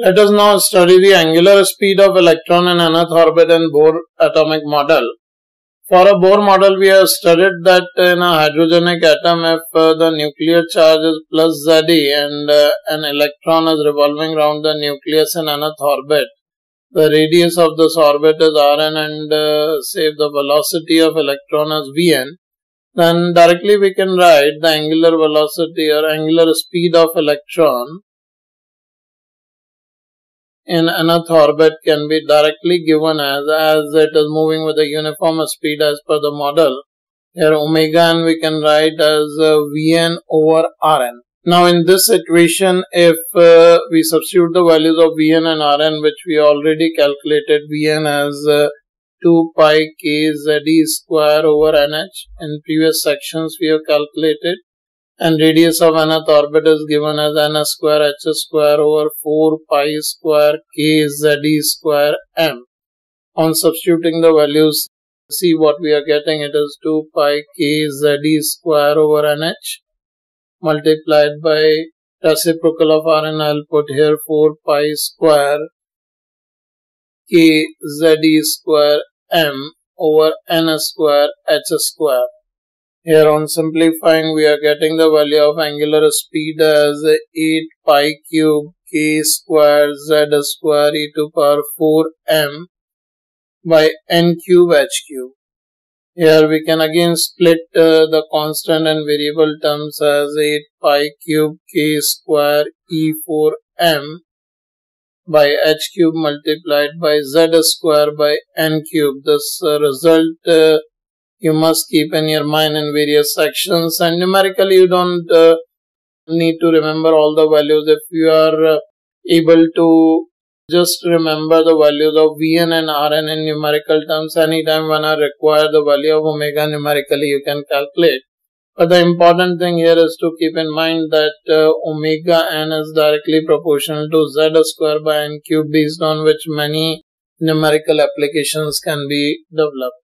Let us now study the angular speed of electron in nth orbit in Bohr atomic model. For a Bohr model, we have studied that in a hydrogenic atom, if the nuclear charge is plus Ze and an electron is revolving around the nucleus in nth orbit, the radius of this orbit is Rn and say if the velocity of electron is Vn, then directly we can write the angular velocity or angular speed of electron in nth orbit can be directly given as it is moving with a uniform speed as per the model. Here omega n we can write as Vn over Rn. Now in this equation, if we substitute the values of Vn and Rn, which we already calculated, Vn as 2 pi k Ze square over nh in previous sections we have calculated, and radius of nth orbit is given as n square h square over 4 pi square k Ze square m. On substituting the values, see what we are getting. It is 2 pi k Ze square over nh multiplied by reciprocal of Rn. I'll put here 4 pi square k Ze square m over n square h square. Here on simplifying, we are getting the value of angular speed as 8 pi cube k square z square e to power 4 m by n cube h cube. Here we can again split the constant and variable terms as 8 pi cube k square e 4 m by h cube multiplied by z square by n cube. This result you must keep in your mind in various sections, and numerically you don't need to remember all the values. If you are able to just remember the values of Vn and Rn in numerical terms, anytime when I require the value of omega numerically you can calculate. But the important thing here is to keep in mind that omega n is directly proportional to z square by n cube, based on which many numerical applications can be developed.